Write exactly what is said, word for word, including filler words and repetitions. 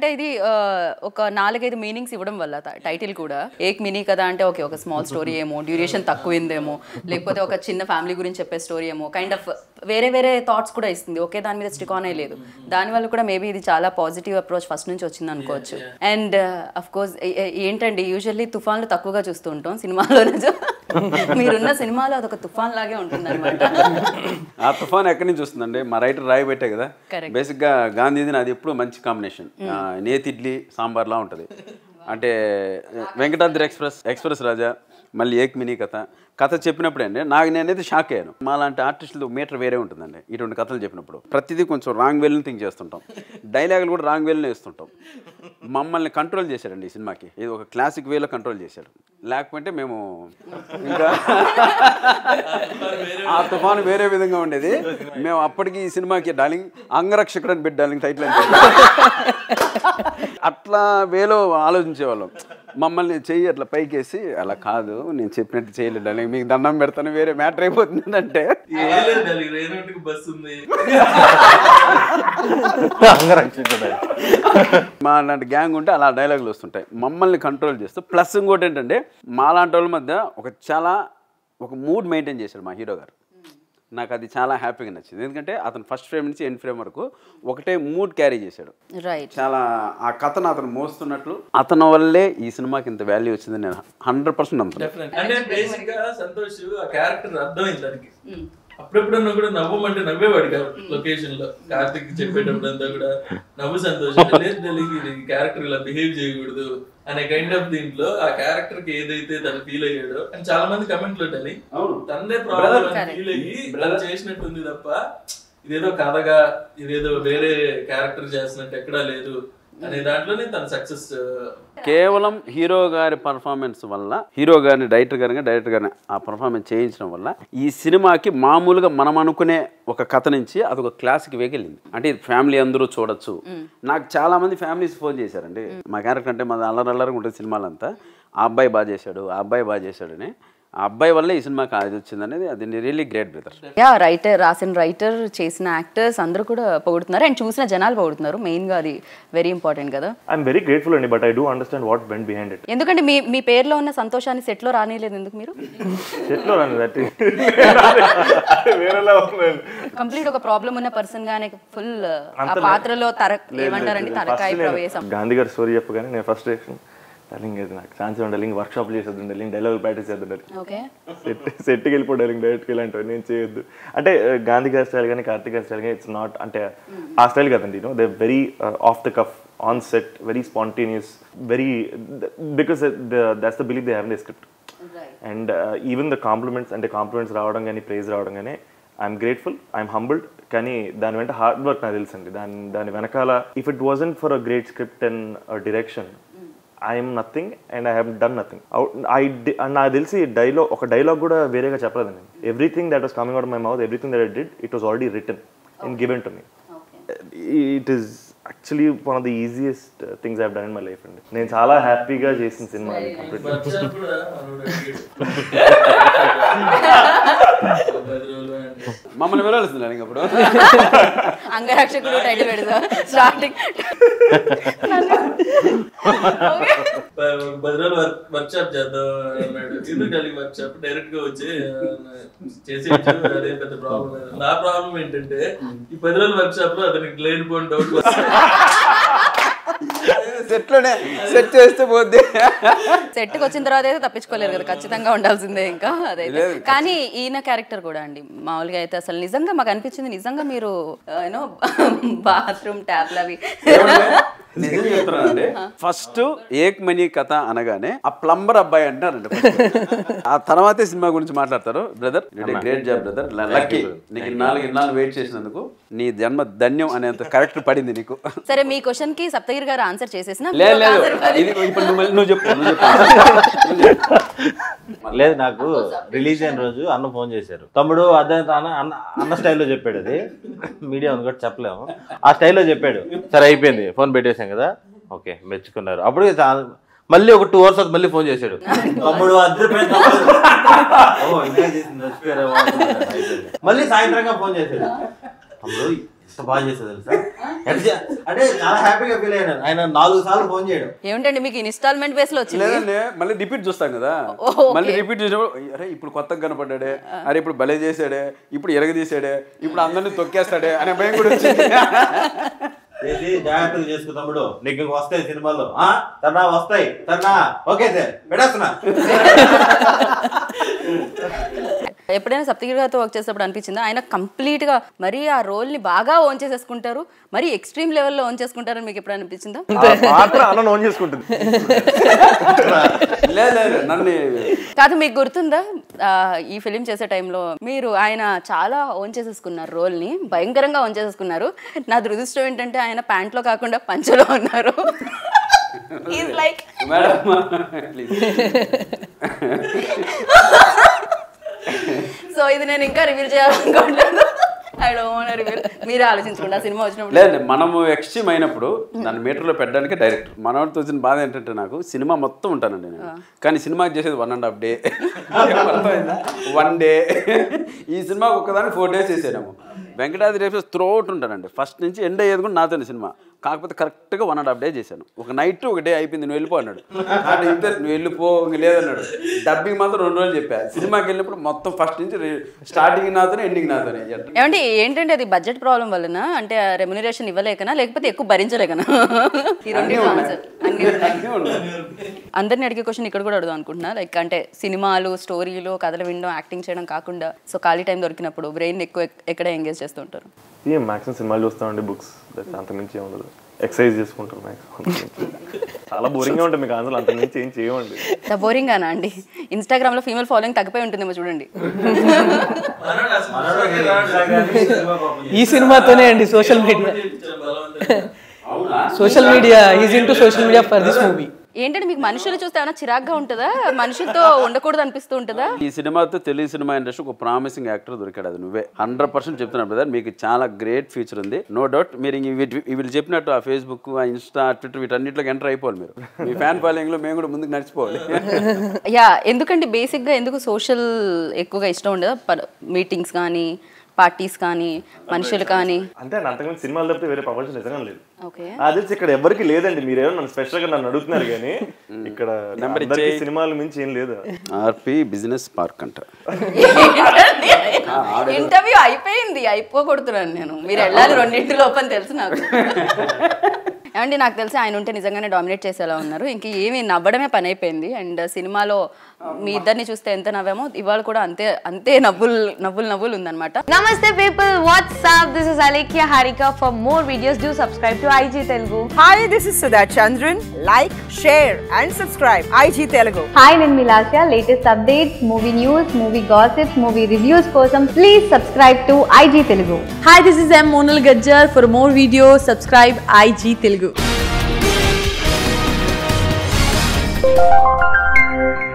అంటే ఇది ఒక నాలుగైదు మీనింగ్స్ ఇవ్వడం వల్ల టైటిల్ కూడా ఏక్ మినీ కథ అంటే ఓకే ఒక స్మాల్ స్టోరీ ఏమో డ్యూరేషన్ తక్కువేందేమో లేకపోతే ఒక చిన్న ఫ్యామిలీ గురించి చెప్పే స్టోరీ ఏమో కైండ్ ఆఫ్ వేరే వేరే థాట్స్ కూడా ఇస్తుంది. ఓకే దాని మీద స్టిక్ ఆన్ అయ్యలేదు. దానివల్ల కూడా మేబీ ఇది చాలా పాజిటివ్ అప్రోచ్ ఫస్ట్ నుంచి వచ్చింది అనుకోవచ్చు. అండ్ అఫ్ కోర్స్ ఏంటండి యూజువల్లీ తుఫాన్లు తక్కువగా చూస్తూ ఉంటాం సినిమాలో. మీరున్న సినిమాలో అదొక తుఫాన్ లాగే ఉంటుంది అనమాట. ఆ తుఫాన్ ఎక్కడి నుంచి వస్తుందండి? మా రైటర్ రాయి పెట్టే కదా. బేసిక్గా గాంధీది నాది ఎప్పుడు మంచి కాంబినేషన్ నేతి ఇడ్లీ సాంబార్లా ఉంటుంది. అంటే వెంకటాద్రి ఎక్స్ప్రెస్, ఎక్స్ప్రెస్ రాజా, మళ్ళీ ఏక్ మినీ కథ. కథ చెప్పినప్పుడు అండి నాకు నేనైతే షాక్ అయ్యాను. మా లాంటి ఆర్టిస్టులు మీటర్ వేరే ఉంటుందండి. ఇటువంటి కథలు చెప్పినప్పుడు ప్రతిదీ కొంచెం రాంగ్ వేలని థింక్ చేస్తుంటాం, డైలాగులు కూడా రాంగ్ వేలని వేస్తుంటాం. మమ్మల్ని కంట్రోల్ చేశాడండి ఈ సినిమాకి. ఇది ఒక క్లాసిక్ వేలో కంట్రోల్ చేశాడు. లేకపోతే మేము ఇంకా ఆ తుఫాను వేరే విధంగా ఉండేది. మేము అప్పటికి ఈ సినిమాకి డార్లింగ్ అంగరక్షకుడు అని పెట్టి డార్లింగ్ టైటిల్ అని అట్లా వేలో ఆలోచించేవాళ్ళం. మమ్మల్ని చెయ్యి అట్లా పైకేసి అలా కాదు నేను చెప్పినట్టు చేయలేదు మీకు దండం పెడతాను వేరే మ్యాటర్ అయిపోతుంది అంటే మా లాంటి గ్యాంగ్ ఉంటే అలా డైలాగులు వస్తుంటాయి మమ్మల్ని కంట్రోల్ చేస్తూ. ప్లస్ ఇంకోటి ఏంటంటే మా లాంటి వాళ్ళ మధ్య ఒక చాలా ఒక మూడ్ మెయింటైన్ చేశాడు మా హీరో గారు. నాకు అది చాలా హ్యాపీగా నచ్చింది. ఎందుకంటే అతను ఫస్ట్ ఫ్రేమ్ నుంచి ఎండ్ ఫ్రేమ్ వరకు ఒకటే మూడ్ క్యారీ చేశాడు. చాలా ఆ కథను అతను మోస్తున్నట్లు అతని వల్లే ఈ సినిమాకి ఇంత వాల్యూ వచ్చింది నేను హండ్రెడ్ పర్సెంట్ నమ్ముతాను. అప్పుడెప్పుడన్నా కూడా నవ్వమంటే నవ్వేవాడు కాదు. లొకేషన్ లో కార్తిక్ చెప్పేటప్పుడు అంతా కూడా నవ్వు సంతోషం. క్యారెక్టర్ ఇలా బిహేవ్ చేయకూడదు అనే కైండ్ ఆఫ్ దీంట్లో ఆ క్యారెక్టర్ కి ఏదైతే తను ఫీల్ అయ్యాడో అని చాలా మంది కమెంట్లు ఉంటాయి. తనదే ప్రాబ్లం ఫీల్ అయ్యి చేసినట్టుంది తప్ప ఇదేదో కథగా ఇదేదో వేరే క్యారెక్టర్ చేసినట్టు ఎక్కడా లేదు అనే దాంట్లోనే తన సక్సెస్. కేవలం హీరో గారి పర్ఫార్మెన్స్ వల్ల, హీరో గారిని డైరెక్టర్ గారిని డైరెక్టర్ గారిని ఆ పర్ఫార్మెన్స్ చేయించడం వల్ల ఈ సినిమాకి మామూలుగా మనం అనుకునే ఒక కథ నుంచి అదొక క్లాసిక్ వేకెళ్ళింది. అంటే ఇది ఫ్యామిలీ అందరూ చూడొచ్చు. నాకు చాలా మంది ఫ్యామిలీస్ ఫోన్ చేశారండి. మా క్యారెక్టర్ అంటే మాది అల్లరల్లరగా ఉంటుంది సినిమాలంతా. ఆ అబ్బాయి బాగా చేశాడు, ఆ అబ్బాయి బాగా చేశాడు అని ఆ అబ్బాయి వల్ల ఈ సినిమాకి అది వచ్చింది అనేది అది really great brother. Yeah writer రాసిన రైటర్ చేసిన యాక్టర్స్ అందరూ కూడా పొగుడుతున్నారు అండ్ చూసిన జనాలు పొగుడుతున్నారు. మెయిన్గా అది వెరీ ఇంపార్టెంట్ కదా. ఐఎమ్ వెరీ గ్రేట్ఫుల్ అండి, but I do understand what went behind it. ఎందుకంటే మీ మీ పేరులో ఉన్న సంతోషాన్ని సెట్లో రానిలేదు. ఎందుకు మీరు సెట్లో రానిది? కంప్లీట్ ఒక ప్రాబ్లం ఉన్న పర్సన్ గానే ఫుల్ ఆ పాత్రలో తర ఏమంటారండి తరకాయ ప్రవేశం. గాంధీ గారి స్టోరీ చెప్పగానే నేను ఫస్ట్ రియాక్షన్ డైలింగ్ అయితే నాకు ఛాన్స్ ఉండలింగ్ వర్క్షాప్లు చేసేది ఉండలింగ్ డైలాగ్ ప్రాక్టీస్ చేద్దాం సెట్ సెట్కి వెళ్ళిపోవడం డైరెక్ట్కి ఇలాంటివి నేను చేయొద్దు అంటే గాంధీ గారి స్టైల్ కానీ కార్తిక్ గారి స్టైల్ కానీ ఇట్స్ నాట్ అంటే ఆ స్టైల్ కదండి. You know they very off the cuff on set very spontaneous very because that's the believe they have the script and even the compliments అంటే కాంప్లిమెంట్స్ రావడం కానీ ప్రైజ్ రావడం కానీ ఐఎమ్ గ్రేట్ఫుల్ ఐఎమ్ హంబుల్డ్ కానీ దాని వెంట హార్డ్ వర్క్ నాకు తెలుసండి. దాని దాని వెనకాల if it wasn't for a great script and direction I am nothing and I have done nothing. I and I didn't see dialogue oka dialogue kuda verega cheppaladu nenu. Everything that was coming out of my mouth, everything that I did, it was already written okay. and given to me. Okay. It is actually one of the easiest uh, things I have done in my life and nenu chaala happy ga chesin cinema ani completely. మమ్మల్ని వెళ్ళాల్సిందండి ఇంకప్పుడు అంగరక్షకుడు title పెడదా starting బద్రాలు workshop చేద్దాం అన్నాడు. ఎందుకు work shop direct గా వచ్చి చేసే అదే పెద్ద ప్రాబ్లం. నా ప్రాబ్లం ఏంటంటే ఈ పది రోజుల వర్క్ షాప్ లో అతనికి గ్లైడ్ పోయిన డౌట్ సెట్లోనే సెట్ చేస్తే పోద్ది. సెట్కి వచ్చిన తర్వాత అయితే తప్పించుకోలేరు కదా, ఖచ్చితంగా ఉండాల్సిందే. ఇంకా అదైతే కానీ ఈయన క్యారెక్టర్ కూడా అండి మామూలుగా అయితే అసలు నిజంగా మాకు అనిపించింది నిజంగా మీరు యూనో బాత్రూమ్ ట్యాబ్లు అవి నిజం చెప్తున్నానండి. ఫస్ట్ ఏక్ మనీ కథ అనగానే ఆ ప్లంబర్ అబ్బాయి అంటారండి. ఆ తర్వాతే సినిమా గురించి మాట్లాడతారు. Brother great job brother, lucky నీకు ఇన్నాళ్ళు ఇన్నాళ్ళు వెయిట్ చేసినందుకు నీ జన్మ ధన్యం అనేంత కరెక్ట్ పడింది నీకు. సరే మీ క్వశ్చన్ కి సప్తగిరి గారు ఆన్సర్ చేసేసినా నువ్వు చెప్పు. లేదు నాకు రిలీజ్ అయిన రోజు అన్న ఫోన్ చేశారు, తమ్ముడు అదే అన్న అన్న స్టైల్లో చెప్పాడు. అది మీడియా ఉంది కాబట్టి చెప్పలేము. ఆ స్టైల్లో చెప్పాడు. సరే అయిపోయింది ఫోన్ పెట్టేసి కదా ఓకే మెచ్చుకున్నారు. అప్పుడు మళ్ళీ ఒక టూ అవర్స్ మళ్ళీ ఫోన్ చేశాడు, తమ్ముడు మళ్ళీ సాయంత్రంగా ఫోన్ చేశాడు. తమ్ముడు ఇన్‌స్టాల్‌మెంట్ బేస్ లో వచ్చింది లేదండి మళ్ళీ రిపీట్ చూస్తాం కదా మళ్ళీ రిపీట్ చేసినప్పుడు అరే ఇప్పుడు కొత్తగా కనపడ్డాడే అరే ఇప్పుడు బలే చేసాడే ఇప్పుడు ఎరగదీసాడే ఇప్పుడు అందరిని తొక్కేస్తాడే అనే భయం కూడా వచ్చింది ఏది జాగ్రత్తలు చేసుకో తమ్ముడు నీకు వస్తాయి సినిమాలో ఆ తన్నా వస్తాయి తన్నా ఓకే సార్ పెడసనా ఎప్పుడైనా సప్తగిరి గారితో వర్క్ చేసేటప్పుడు అనిపించిందా ఆయన కంప్లీట్గా మరి ఆ రోల్ ని బాగా ఓన్ చేసేసుకుంటారు మరి ఎక్స్ట్రీమ్ లెవెల్లో ఓన్ చేసుకుంటారని మీకు ఎప్పుడైనా అనిపించిందా కాదు మీకు గుర్తుందా ఈ ఫిలిం చేసే టైంలో మీరు ఆయన చాలా ఓన్ చేసేసుకున్నారు రోల్ ని భయంకరంగా ఓన్ చేసేసుకున్నారు నా దురదృష్టం ఏంటంటే ఆయన ప్యాంట్లో కాకుండా పంచలో ఉన్నారు ఈజ్ లైక్ సో ఇది నేను ఇంకా రివీల్ చేయాలనుకుంటున్నాను I don't want to reveal మీరు ఆలోచించుకోండి ఆ సినిమా వచ్చినప్పుడు లేదు మనము ఎక్స్ట్రీమ్ అయినప్పుడు దాన్ని మీటర్లో పెట్టడానికి డైరెక్టర్ మనోడితో వచ్చిన బాధ ఏంటంటే నాకు సినిమా మొత్తం ఉంటానండి నేను కానీ సినిమాకి చేసేది one and half day one day ఈ సినిమాకి ఒక్కదాన్ని ఫోర్ డేస్ చేసాము వెంకటాద్రి రేపు త్రోట్ ఉంటానండి ఫస్ట్ నుంచి ఎండ్ అయ్యేది కూడా నాతోనే సినిమా కాకపోతే కరెక్ట్గా వన్ అండ్ హాఫ్ డే చేశాను ఒక నైట్ ఒక డే అయిపోయింది నువ్వు వెళ్ళిపో అన్నాడు అంటే ఇంత నువ్వు వెళ్ళిపో లేదన్నాడు డబ్బింగ్ మాత్రం రెండు రోజులు చెప్పా సినిమాకి వెళ్ళినప్పుడు మొత్తం ఫస్ట్ నుంచి స్టార్టింగ్ నాతోనే ఎండింగ్ నాతోనే ఏమంటే ఏంటంటే అది బడ్జెట్ ప్రాబ్లం వలన అంటే రెమ్యునరేషన్ ఇవ్వలేకనా లేకపోతే ఎక్కువ భరించలేకనా ఈ రెండు అందరినీ అడిగే క్వశ్చన్ ఇక్కడ కూడా అడుగుదాం అనుకుంటున్నా లైక్ అంటే సినిమాలు స్టోరీలు కథలు వినడం యాక్టింగ్ చేయడం కాకుండా సో ఖాళీ టైం దొరికినప్పుడు బ్రెయిన్ ఎక్కువ ఎక్కడ ఎంగేజ్ చేస్తూ ఉంటారు మాక్సిమం సినిమాలు చూస్తామండి బుక్స్ అంత మించి ఉండదు ఎక్సర్సైజ్ చేసుకుంటారు చాలా బోరింగ్గా ఉంటుంది మీకు ఆన్సర్ అంత మించి ఏం చేయండి బోరింగ్ అనా అండి ఇన్స్టాగ్రామ్లో ఫీమేల్ ఫాలోయింగ్ తగ్గిపోయి ఉంటుందేమో చూడండి ఈ సినిమాతోనే అండి social media social media is in to social media for this movie ఏంటంటే మీకు మనుషులు చూస్తే ఏమైనా చిరాగ్గా ఉంటుందా మనుషులతో ఉండకూడదు అనిపిస్తూ ఉంటుందా ఈ సినిమాతో తెలుగు సినిమా ఇండస్ట్రీకి ఒక ప్రామిసింగ్ యాక్టర్ దొరికాడు అది నువ్వే హండ్రెడ్ పర్సెంట్ చెప్తున్నాను బ్రదర్ మీకు చాలా గ్రేట్ ఫ్యూచర్ ఉంది నో డౌట్ మీరు వీళ్ళు చెప్పినట్టు ఆ ఫేస్బుక్ ఆ ఇన్స్టా ట్విట్టర్ వీటన్నిటిలోకి ఎంటర్ అయిపోవాలి మీరు మీ ఫ్యాన్ ఫాలోయింగ్ లో మేము కూడా ముందుకు నడిచిపోవాలి యా ఎందుకంటే బేసిక్ గా ఎందుకు సోషల్ ఎక్కువగా ఇష్టం ఉండదు మీటింగ్స్ కానీ పార్టీస్ కానీ మనుషులు కానీ అంటే అంతకుముందు సినిమాలు తప్పితే వేరే ప్రపంచం నిజంగా లేదు అదే ఇక్కడ ఎవరికి లేదండి మీరేమో నన్ను స్పెషల్ గా నన్ను అడుగుతున్నారు కానీ ఇక్కడ సినిమాల మించి ఏం లేదు ఆర్పి బిజినెస్ పార్క్ అంట ఇంటర్వ్యూ అయిపోయింది అయిపోకూడుతున్నాను నేను మీరు వెళ్ళాలి రెండింటి లోపల తెలుసు నాకు ఏమండి నాకు తెలిసి ఆయన ఉంటే నిజంగానే డామినేట్ చేసేలా ఉన్నారు ఇంక ఏమి నవ్వడమే పని అయిపోయింది అండ్ సినిమాలో మీ ఇద్దరిని చూస్తే ఎంత నవ్వామో ఇవాళ కూడా అంతే అంతే నవ్వులు నవ్వులు నవ్వులు ఉందన్నమాట నమస్తే people what's up this is Alekhya Harika for more videos do subscribe to IG Telugu hi this is Sudha Chandran like share and subscribe IG Telugu hi నేను మిలాస్య latest updates movie news movie gossips movie reviews కోసం please subscribe to IG Telugu hi this is M Monal Gajjar for more videos subscribe IG Telugu Thank you.